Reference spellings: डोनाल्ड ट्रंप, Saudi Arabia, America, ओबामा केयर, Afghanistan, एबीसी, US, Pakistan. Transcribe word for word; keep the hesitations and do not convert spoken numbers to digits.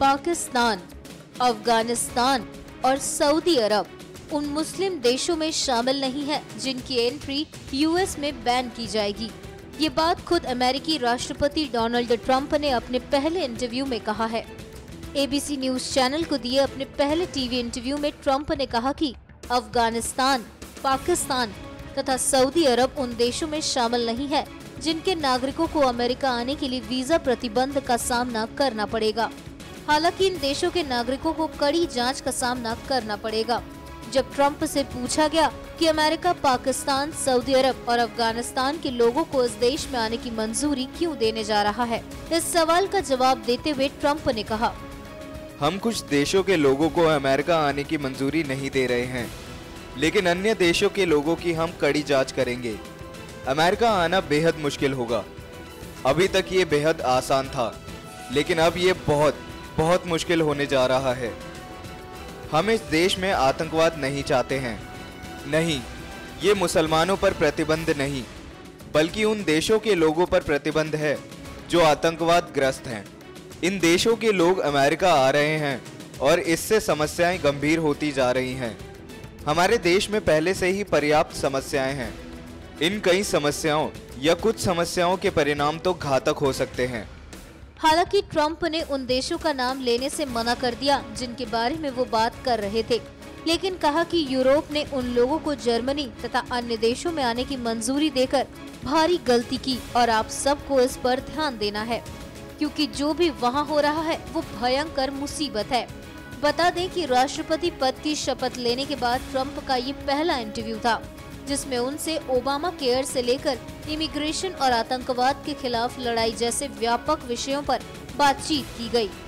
पाकिस्तान, अफगानिस्तान और सऊदी अरब उन मुस्लिम देशों में शामिल नहीं है जिनकी एंट्री यूएस में बैन की जाएगी। ये बात खुद अमेरिकी राष्ट्रपति डोनाल्ड ट्रंप ने अपने पहले इंटरव्यू में कहा है। एबीसी न्यूज चैनल को दिए अपने पहले टीवी इंटरव्यू में ट्रंप ने कहा कि अफगानिस्तान, पाकिस्तान तथा सऊदी अरब उन देशों में शामिल नहीं है जिनके नागरिकों को अमेरिका आने के लिए वीजा प्रतिबंध का सामना करना पड़ेगा। हालांकि इन देशों के नागरिकों को कड़ी जांच का सामना करना पड़ेगा। जब ट्रंप से पूछा गया कि अमेरिका पाकिस्तान, सऊदी अरब और अफगानिस्तान के लोगों को इस देश में आने की मंजूरी क्यों देने जा रहा है, इस सवाल का जवाब देते हुए ट्रंप ने कहा, हम कुछ देशों के लोगों को अमेरिका आने की मंजूरी नहीं दे रहे हैं, लेकिन अन्य देशों के लोगों की हम कड़ी जाँच करेंगे। अमेरिका आना बेहद मुश्किल होगा। अभी तक ये बेहद आसान था, लेकिन अब ये बहुत बहुत मुश्किल होने जा रहा है। हम इस देश में आतंकवाद नहीं चाहते हैं। नहीं, ये मुसलमानों पर प्रतिबंध नहीं, बल्कि उन देशों के लोगों पर प्रतिबंध है जो आतंकवाद ग्रस्त हैं। इन देशों के लोग अमेरिका आ रहे हैं और इससे समस्याएं गंभीर होती जा रही हैं। हमारे देश में पहले से ही पर्याप्त समस्याएं हैं। इन कई समस्याओं या कुछ समस्याओं के परिणाम तो घातक हो सकते हैं। हालांकि ट्रंप ने उन देशों का नाम लेने से मना कर दिया जिनके बारे में वो बात कर रहे थे, लेकिन कहा कि यूरोप ने उन लोगों को जर्मनी तथा अन्य देशों में आने की मंजूरी देकर भारी गलती की और आप सबको इस पर ध्यान देना है, क्योंकि जो भी वहां हो रहा है वो भयंकर मुसीबत है। बता दें कि राष्ट्रपति पद की शपथ लेने के बाद ट्रंप का ये पहला इंटरव्यू था जिसमें उनसे ओबामा केयर से लेकर इमिग्रेशन और आतंकवाद के खिलाफ लड़ाई जैसे व्यापक विषयों पर बातचीत की गई।